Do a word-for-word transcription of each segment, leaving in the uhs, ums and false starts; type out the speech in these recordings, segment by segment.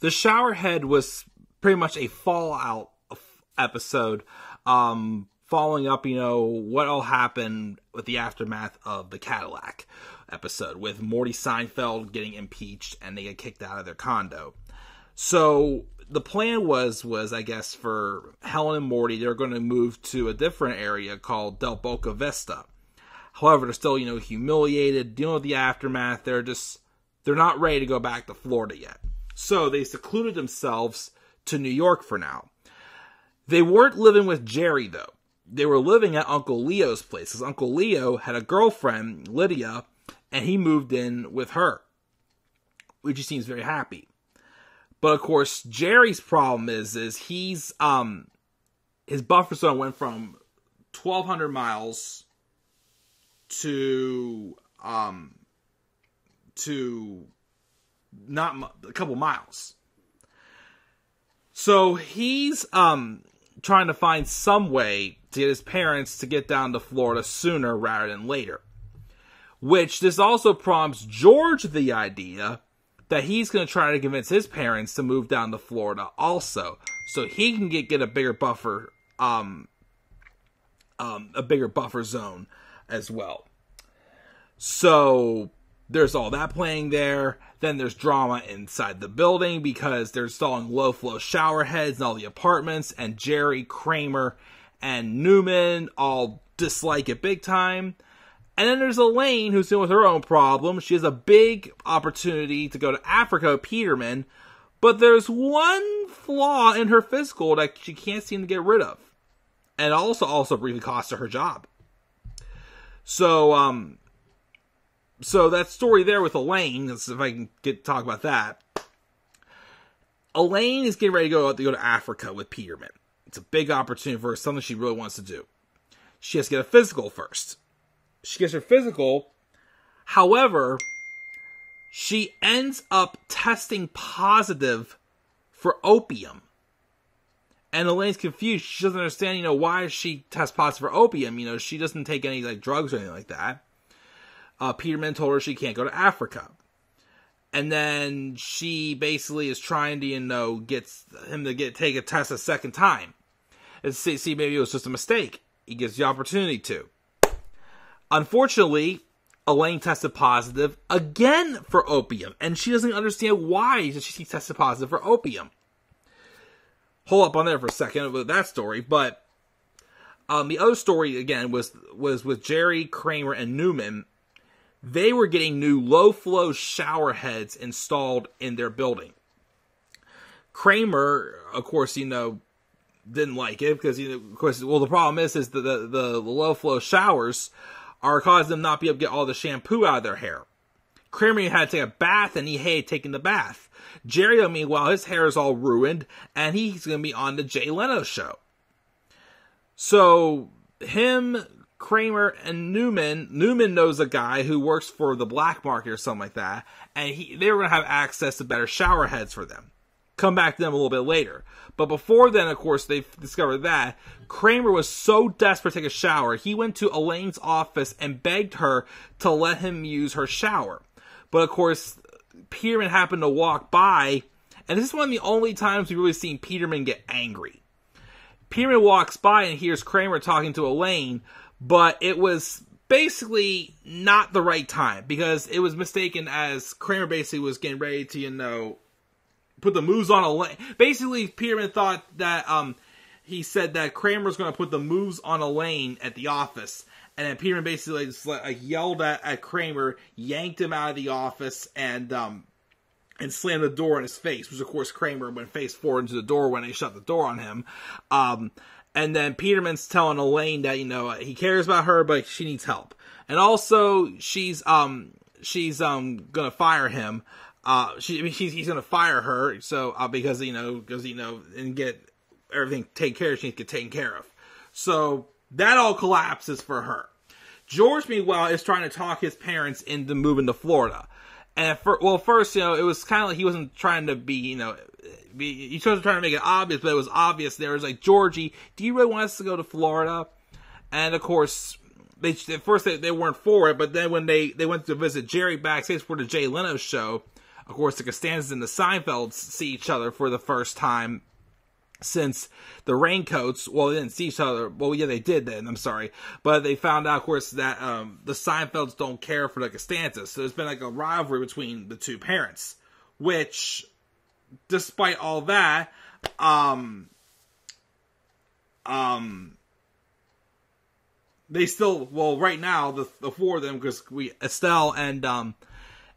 The Showerhead was pretty much a fallout episode, um, following up, you know, what all happened with the aftermath of the Cadillac episode with Morty Seinfeld getting impeached and they get kicked out of their condo. So the plan was, was I guess, for Helen and Morty, they're going to move to a different area called Del Boca Vista. However, they're still, you know, humiliated, dealing with the aftermath. They're just, they're not ready to go back to Florida yet. So they secluded themselves to New York for now. They weren't living with Jerry, though. They were living at Uncle Leo's place, because Uncle Leo had a girlfriend, Lydia, and he moved in with her, which he seems very happy. But of course, Jerry's problem is, is he's, um, his buffer zone went from twelve hundred miles to, um, to not a couple miles. So he's, um, trying to find some way to get his parents to get down to Florida sooner rather than later. Which, this also prompts George the idea that he's going to try to convince his parents to move down to Florida also, so he can get, get a bigger buffer, um, um, a bigger buffer zone as well. So there's all that playing there. Then there's drama inside the building because they're installing low flow shower heads in all the apartments, and Jerry, Kramer, and Newman all dislike it big time. And then there's Elaine, who's dealing with her own problem. She has a big opportunity to go to Africa with Peterman, but there's one flaw in her physical that she can't seem to get rid of. And also, also briefly cost her her job. So, um, so that story there with Elaine, if I can get to talk about that. Elaine is getting ready to go, to go to Africa with Peterman. It's a big opportunity for her, something she really wants to do. She has to get a physical first. She gets her physical. However, she ends up testing positive for opium. And Elaine's confused. She doesn't understand, you know, why she tests positive for opium. You know, she doesn't take any, like, drugs or anything like that. Uh, Peterman told her she can't go to Africa. And then she basically is trying to, you know, get him to get take a test a second time. And see, see maybe it was just a mistake. He gives the opportunity to. Unfortunately, Elaine tested positive again for opium, and she doesn't understand why she tested positive for opium. Hold up on there for a second with that story, but um, the other story, again, was, was with Jerry, Kramer, and Newman. They were getting new low-flow shower heads installed in their building. Kramer, of course, you know, didn't like it because, you know, of course, well, the problem is, is the, the, the low-flow showers are causing them not be able to get all the shampoo out of their hair. Kramer had to take a bath, and he hated taking the bath. Jerry, meanwhile, his hair is all ruined, and he's going to be on the Jay Leno show. So, him, Kramer, and Newman, Newman knows a guy who works for the black market or something like that, and he, they were going to have access to better shower heads for them. Come back to them a little bit later. But before then, of course, they discovered that Kramer was so desperate to take a shower, he went to Elaine's office and begged her to let him use her shower. But of course, Peterman happened to walk by, and this is one of the only times we've really seen Peterman get angry. Peterman walks by and hears Kramer talking to Elaine, but it was basically not the right time, because it was mistaken as Kramer basically was getting ready to, you know, put the moves on Elaine. Basically, Peterman thought that, um, he said that Kramer's going to put the moves on Elaine at the office. And then Peterman basically just, like, yelled at, at Kramer, yanked him out of the office, and, um, and slammed the door in his face. Which, of course, Kramer went face forward into the door when they shut the door on him. Um, and then Peterman's telling Elaine that, you know, he cares about her, but she needs help. And also, she's, um, she's, um, going to fire him. Uh, she, I mean, she's, he's gonna fire her, so, uh, because, you know, because, you know, and get everything taken care of, she needs to get taken care of. So, that all collapses for her. George, meanwhile, is trying to talk his parents into moving to Florida. And, for, well, first, you know, it was kind of like he wasn't trying to be, you know, be, he was trying to make it obvious, but it was obvious there. It was like, Georgie, do you really want us to go to Florida? And, of course, they, at first they, they weren't for it, but then when they, they went to visit Jerry backstage for the Jay Leno show, Of course, the Costanzas and the Seinfelds see each other for the first time since the Raincoats. Well, they didn't see each other. Well, yeah, they did then. I'm sorry. But they found out, of course, that um, the Seinfelds don't care for the Costanzas. So there's been like a rivalry between the two parents, which, despite all that, um, um, they still, well, right now, the, the four of them, because we, Estelle and, um,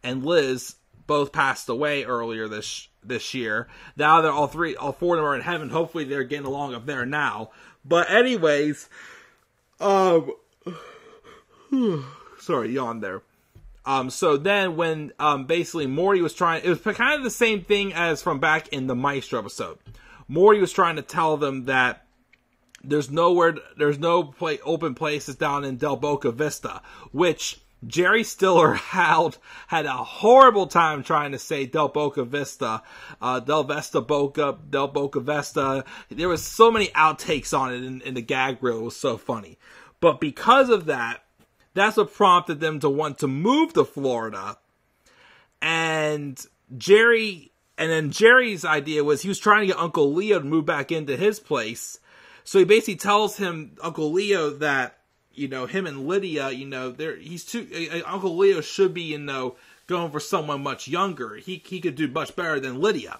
and Liz both passed away earlier this, this year. Now they're all three, all four of them are in heaven. Hopefully they're getting along up there now. But anyways, um, sorry, yawn there. Um, so then when, um, basically Morty was trying, it was kind of the same thing as from back in the Maestro episode. Morty was trying to tell them that There's nowhere, there's no play, open places down in Del Boca Vista, which Jerry Stiller had, had a horrible time trying to say Del Boca Vista, uh, Del Vesta Boca, Del Boca Vesta. There was so many outtakes on it in, in the gag reel. It was so funny. But because of that, that's what prompted them to want to move to Florida. And Jerry, and then Jerry's idea was he was trying to get Uncle Leo to move back into his place. So he basically tells him, Uncle Leo, that, you know, him and Lydia, you know, they're, he's too, uh, Uncle Leo should be, you know, going for someone much younger. He, he could do much better than Lydia.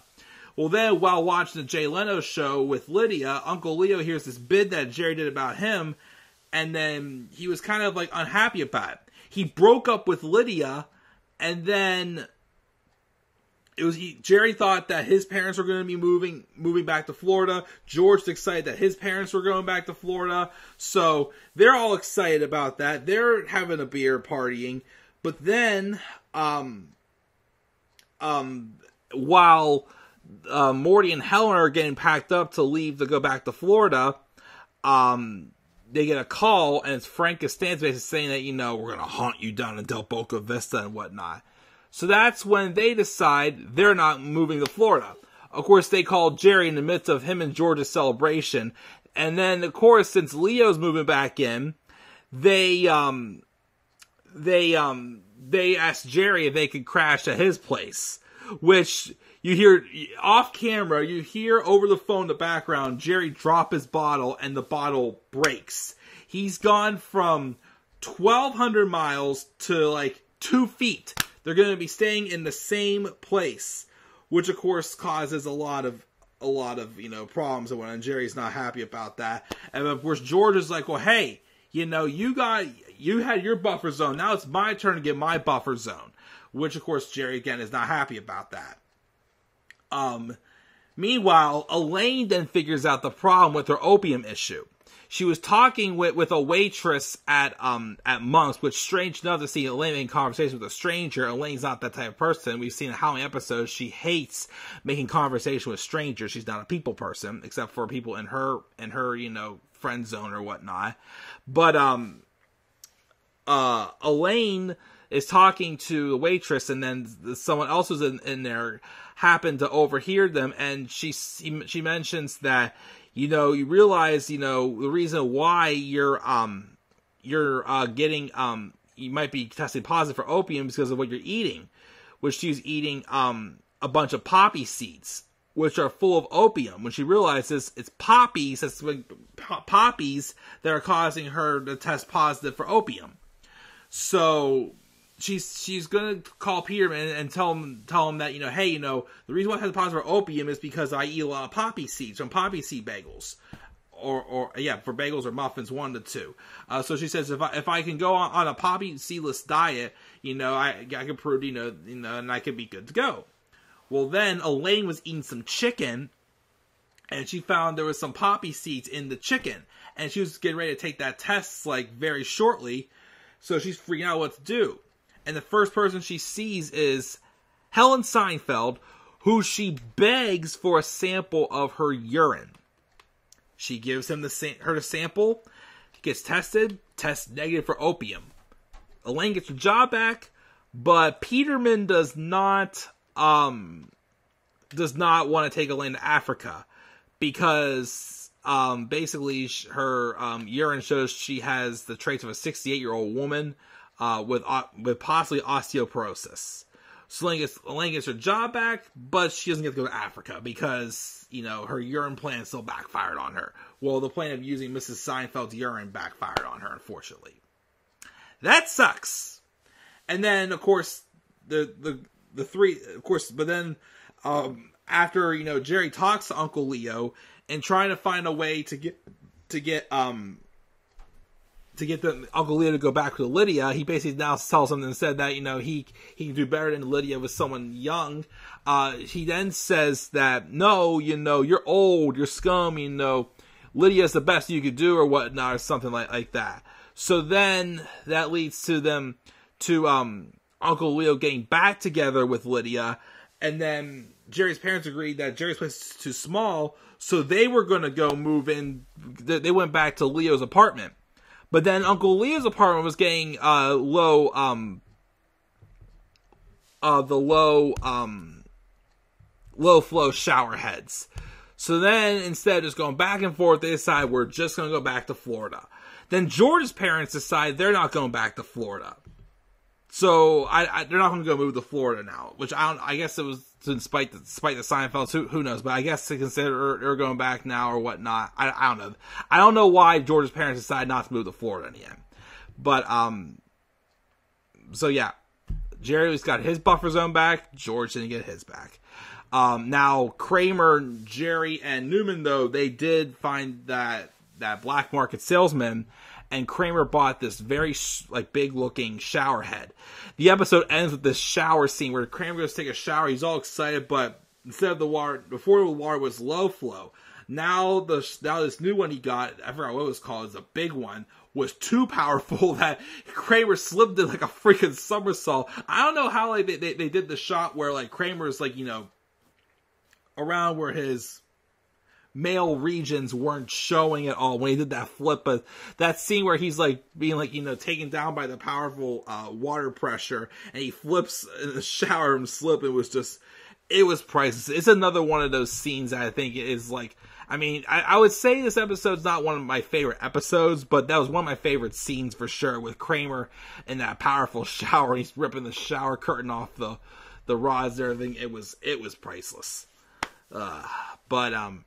Well, then, while watching the Jay Leno show with Lydia, Uncle Leo hears this bid that Jerry did about him, and then he was kind of, like, unhappy about it. He broke up with Lydia, and then It was he, Jerry thought that his parents were going to be moving moving back to Florida. George was excited that his parents were going back to Florida. So they're all excited about that. They're having a beer, partying. But then, um, um, while uh, Morty and Helen are getting packed up to leave to go back to Florida, um, they get a call, and it's Frank Costanza basically saying that, you know, we're going to haunt you down in Del Boca Vista and whatnot. So that's when they decide they're not moving to Florida. Of course, they call Jerry in the midst of him and George's celebration. And then, of course, since Leo's moving back in, they um, they um, they asked Jerry if they could crash at his place. Which, you hear off camera, you hear over the phone in the background, Jerry drop his bottle and the bottle breaks. He's gone from twelve hundred miles to like two feet. They're going to be staying in the same place, which of course causes a lot of a lot of you know problems. And when Jerry's not happy about that, and of course George is like, "Well, hey, you know, you got you had your buffer zone. Now it's my turn to get my buffer zone," which of course Jerry again is not happy about that. Um, meanwhile, Elaine then figures out the problem with her opium issue. She was talking with, with a waitress at um at Monk's, which strange enough to see Elaine in conversation with a stranger. Elaine's not that type of person. We've seen how many episodes she hates making conversation with strangers. She's not a people person, except for people in her in her, you know, friend zone or whatnot. But um uh Elaine is talking to the waitress, and then someone else was in, in there happened to overhear them, and she she mentions that, you know, you realize, you know, the reason why you're, um, you're, uh, getting, um, you might be tested positive for opium is because of what you're eating, which she's eating, um, a bunch of poppy seeds, which are full of opium. When she realizes it's poppies, that's when poppies that are causing her to test positive for opium. So she's, she's going to call Peterman and tell him, tell him that, you know, hey, you know, the reason why I have the positive for opium is because I eat a lot of poppy seeds from poppy seed bagels or, or yeah, for bagels or muffins, one to two. Uh, so she says, if I, if I can go on, on a poppy seedless diet, you know, I, I could prove, you know, you know, and I could be good to go. Well, then Elaine was eating some chicken, and she found there was some poppy seeds in the chicken, and she was getting ready to take that test like very shortly. So she's freaking out what to do. And the first person she sees is Helen Seinfeld, who she begs for a sample of her urine. She gives him the her sample, gets tested, tests negative for opium. Elaine gets her job back, but Peterman does not um does not want to take Elaine to Africa because um basically her um, urine shows she has the traits of a sixty-eight-year-old woman. Uh, with uh, with possibly osteoporosis, So Elaine gets, Elaine gets her job back, but she doesn't get to go to Africa because, you know, her urine plan still backfired on her. Well, the plan of using Missus Seinfeld's urine backfired on her, unfortunately. That sucks. And then, of course, the the the three, of course, but then um, after, you know, Jerry talks to Uncle Leo and trying to find a way to get to get um. to get the, Uncle Leo to go back to Lydia, he basically now tells him and said that, you know, he, he can do better than Lydia with someone young. Uh, he then says that, no, you know, you're old, you're scum, you know, Lydia's the best you could do or whatnot or something like, like that. So then that leads to them, to um, Uncle Leo getting back together with Lydia. And then Jerry's parents agreed that Jerry's place is too small, so they were going to go move in. They went back to Leo's apartment. But then Uncle Leo's apartment was getting uh, low, um, uh, the low, um, low flow shower heads. So then instead of just going back and forth, they decide we're just going to go back to Florida. Then George's parents decide they're not going back to Florida. So I, I, they're not going to go move to Florida now, which I don't, I guess it was to despite the, despite the Seinfelds, who, who knows, but I guess they consider they're going back now or whatnot. I, I don't know. I don't know why George's parents decided not to move to Florida in the end. But, um, so yeah, Jerry's got his buffer zone back. George didn't get his back. Um, now Kramer, Jerry, and Newman, though, they did find that, that black market salesman. And Kramer bought this very like big looking shower head. The episode ends with this shower scene where Kramer goes to take a shower. He's all excited, but instead of the water, before the water was low flow. Now the now this new one he got, I forgot what it was called, it's a big one, was too powerful that Kramer slipped it like a freaking somersault. I don't know how like they, they, they did the shot where like Kramer's like, you know, around where his male regions weren't showing at all when he did that flip, but that scene where he's like being like, you know, taken down by the powerful uh, water pressure and he flips in the shower and slip, it was just, it was priceless. It's another one of those scenes that I think is like, I mean, I, I would say this episode's not one of my favorite episodes, but that was one of my favorite scenes for sure, with Kramer in that powerful shower. He's ripping the shower curtain off the, the rods and everything. It was, it was priceless. Uh, but, um,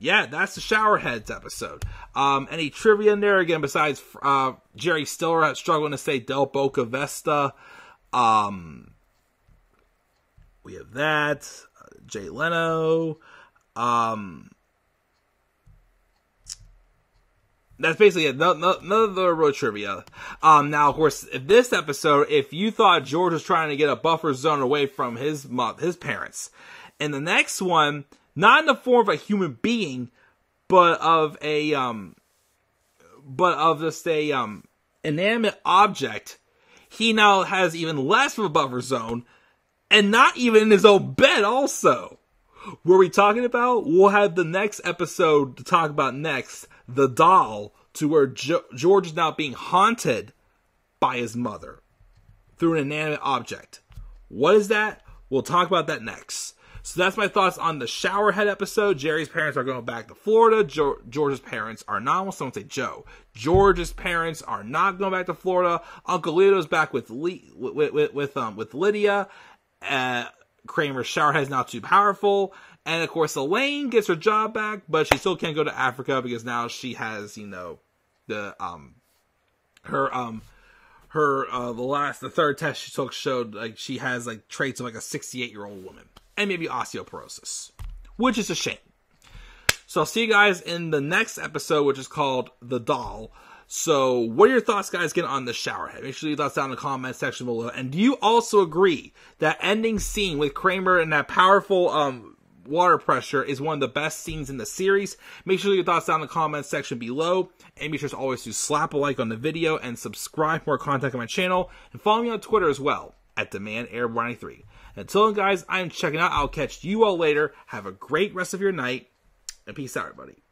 yeah, that's the Showerheads episode. Um, any trivia in there again besides uh, Jerry Stiller struggling to say Del Boca Vista? Um, we have that. Uh, Jay Leno. Um, that's basically it. No, no, none of the road trivia. Um, now, of course, this episode, if you thought George was trying to get a buffer zone away from his mom, his parents, in the next one, not in the form of a human being, but of a, um, but of just a, um, inanimate object, he now has even less of a buffer zone, and not even in his own bed also. What are we talking about? We'll have the next episode to talk about next, The Doll, to where Jo- George is now being haunted by his mother through an inanimate object. What is that? We'll talk about that next. So that's my thoughts on the Showerhead episode. Jerry's parents are going back to Florida. Jo George's parents are not. I almost don't say Joe. George's parents are not going back to Florida. Uncle Leo's back with Le with, with with um with Lydia. Uh, Kramer's showerhead is not too powerful, and of course Elaine gets her job back, but she still can't go to Africa because now she has, you know, the um her um. her, uh, the last, the third test she took showed, like, she has, like, traits of, like, a sixty-eight-year-old woman. And maybe osteoporosis. Which is a shame. So I'll see you guys in the next episode, which is called The Doll. So, what are your thoughts, guys, again, on the showerhead? Make sure you leave thoughts down in the comment section below. And do you also agree that ending scene with Kramer and that powerful, um... water pressure is one of the best scenes in the series? Make sure your thoughts down in the comments section below, and be sure to always do slap a like on the video and subscribe for more content on my channel, and follow me on Twitter as well at DaManAirBoy ninety-three. Until then, guys, I'm checking out. I'll catch you all later. Have a great rest of your night, and peace out, everybody.